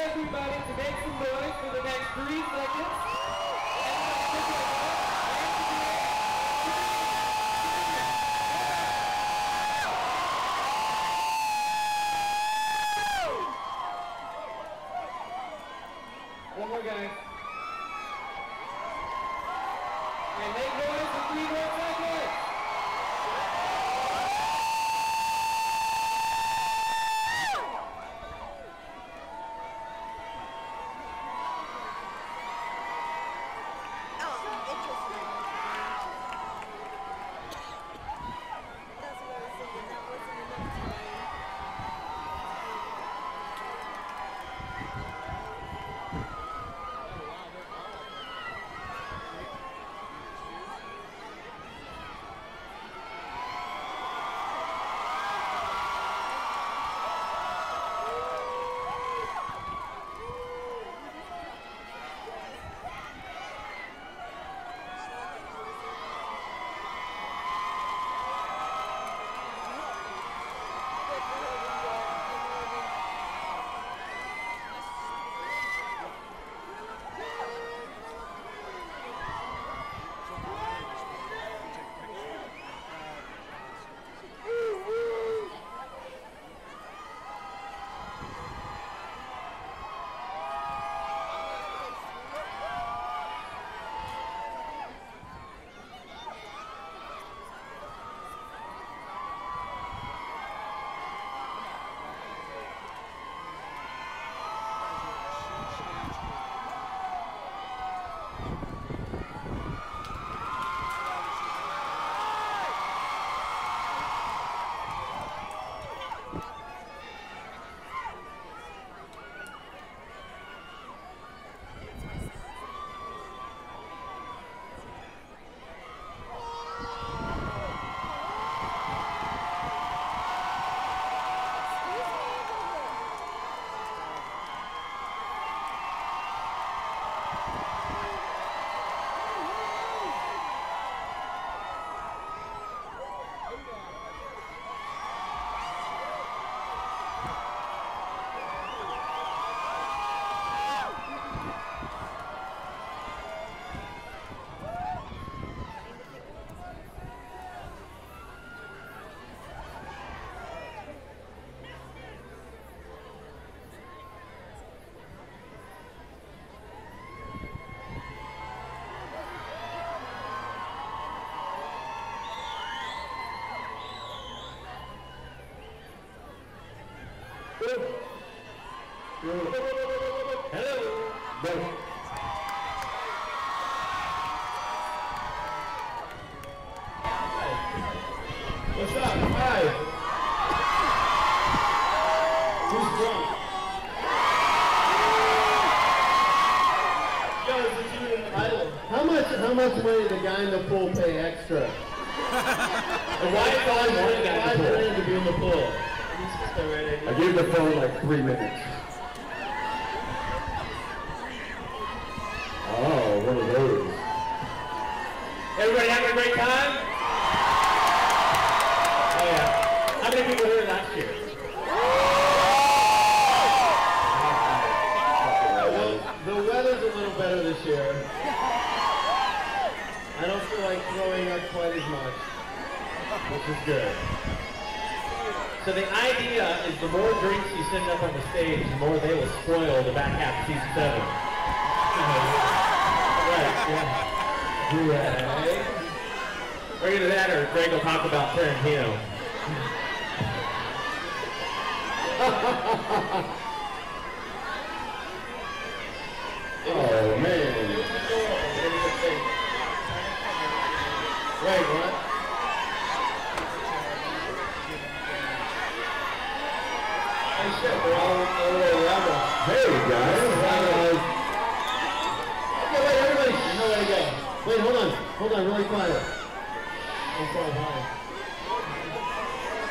Everybody to make some noise for the next 3 seconds. One more, guys. And make noise for 3 more seconds. What's up? Hi. Who's drunk? Yo, is this you in the island? How much money did the guy in the pool pay extra? And why did all his money guy to be in the pool? I gave the phone like 3 minutes. Oh, one of those. Everybody having a great time? How many people were here last year? The weather's a little better this year. I don't feel like throwing up quite as much, which is good. So the idea is the more drinks you send up on the stage, the more they will spoil the back half of season 7. Right, yeah. Right. Either that or Greg will talk about Tarantino. Oh man. Wait, what? Oh shit, we're all the way around us. There you go. Okay, wait, everybody. No way to go. Wait, hold on. Hold on, really quiet. I'm sorry,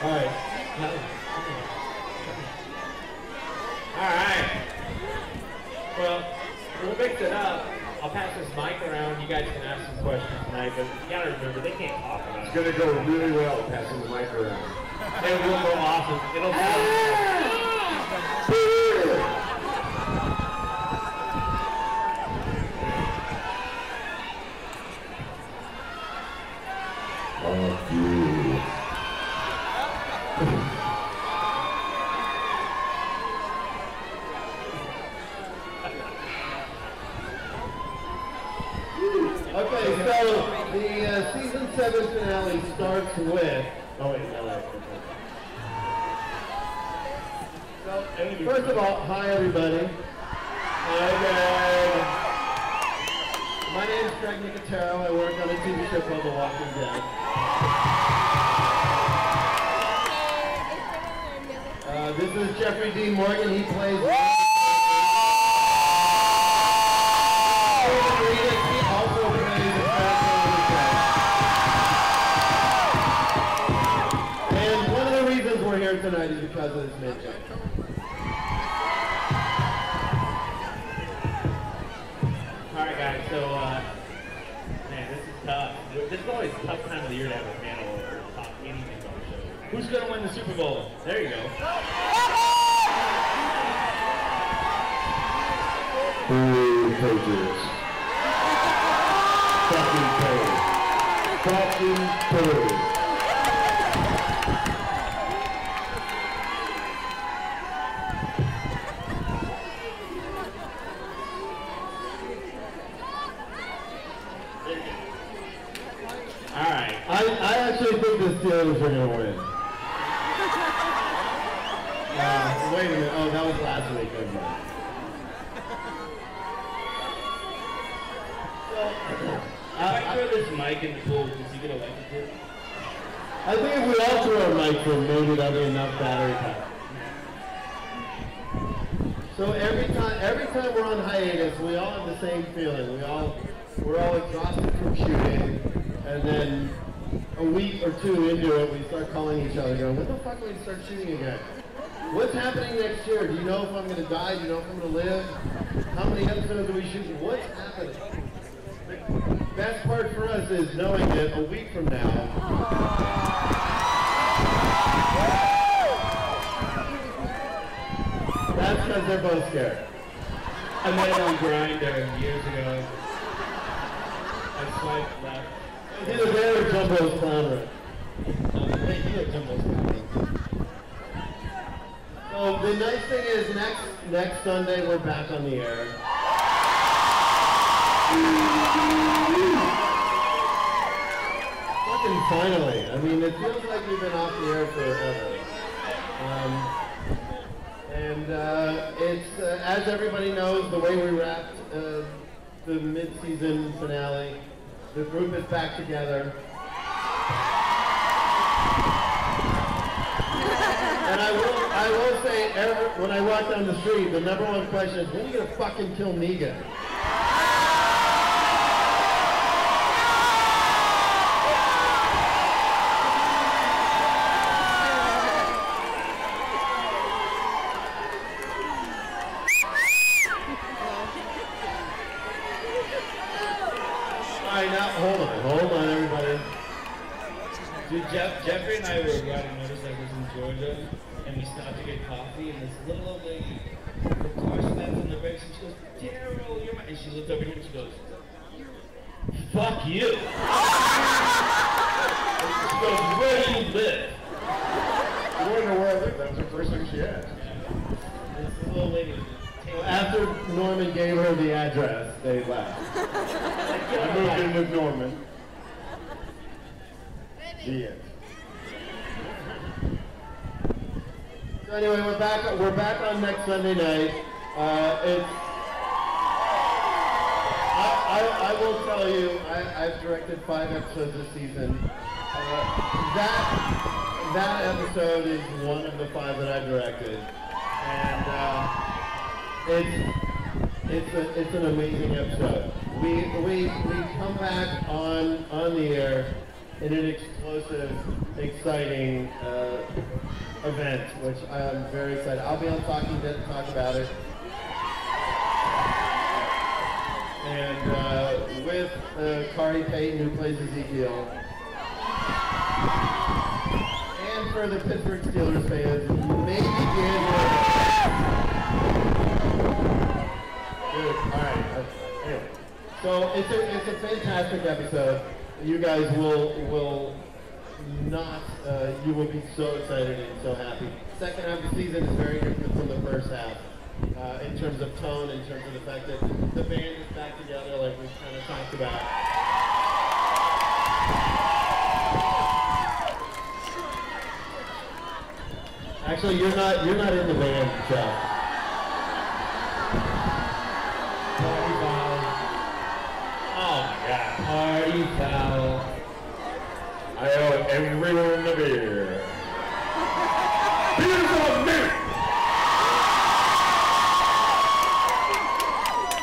hi. Alright. Alright. Well, we'll mix it up. I'll pass this mic around. You guys can ask some questions tonight, but you gotta remember, they can't talk about it. It's gonna go really well passing the mic around. It will go awesome. It'll be starts with, oh wait, no, right. So, first of all, hi everybody. Okay. My name is Greg Nicotero. I work on a TV show called The Walking Dead. This is Jeffrey D. Morgan. He plays tonight is because of this midget. Alright guys, so man, this is tough. This is always a tough time of the year to have a panel or talk anything on the show. Who's gonna win the Super Bowl? There you go. Ooh, Patriots. Fucking Patriots. The others are going to win. Wait a minute. Oh, that was last week. I throw this mic in the pool because you get elected. I think if we all throw a mic in, maybe that'll be enough battery power. So every time we're on hiatus, we all have the same feeling. We're all exhausted from shooting, and then a week or two into it, we start calling each other, going, when the fuck are we going to start shooting again? What's happening next year? Do you know if I'm going to die? Do you know if I'm going to live? How many episodes are we shooting? What's happening? The best part for us is knowing that a week from now, that's because they're both scared. I met on Grinder years ago. I swiped left. He's a very Jumbo's clown. So the nice thing is next Sunday we're back on the air. Fucking finally. I mean, it feels like we've been off the air for forever. It's as everybody knows, the way we wrapped the mid-season finale. The group is back together. And I will say, when I walk down the street, the number one question is, when are you gonna fucking kill Negan? Jeffrey and I were riding motorcycles in Georgia, and we stopped to get coffee, and this little old lady, her car snapped on the brakes, and she goes, Daryl, you're my... And she looked over here and she goes, fuck you. And she goes, where do you live? Where in the world live? That was the first thing she asked. Yeah. This little lady was taking... After Norman gave her the address, they left. I moved in with Norman. The end. So anyway, we're back on next Sunday night. It's I I will tell you, I've directed 5 episodes this season. That episode is one of the 5 that I directed, and it's an amazing episode. We come back on the air in an explosive, exciting event, which I am very excited. I'll be on Talking Dead to talk about it. And with Kari Payton, who plays Ezekiel. And for the Pittsburgh Steelers fans, maybe give it. All right. Anyway, so it's a fantastic episode. You guys will be so excited and so happy. Second half of the season is very different from the first half. In terms of tone, in terms of the fact that the band is back together like we've kind of talked about. Actually, you're not in the band, Jeff. Party foul. Oh my god, party foul. I owe everyone the beer. Beer's on me!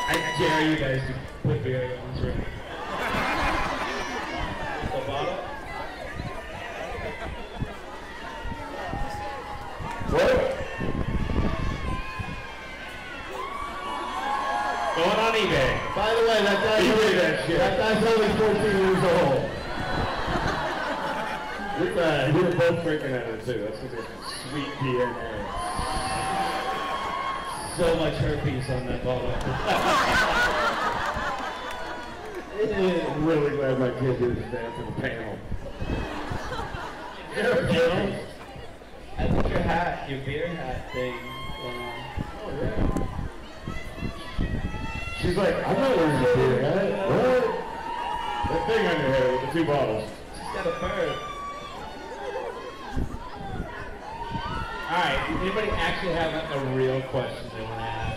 I dare you guys to put beer in the drink. The bottle? What? Going on eBay. By the way, that guy's only 14 years old. We were both drinking at it too. That's because there's sweet beer in there. So much herpes on that bottle. I'm really glad my kid is there for the panel. Is there a panel? I think your hat, your beer hat thing. Oh, yeah. She's like, I'm not wearing a beer hat. What? That thing on your head with the 2 bottles. She's got a bird. Alright, does anybody actually have a real question they want to ask?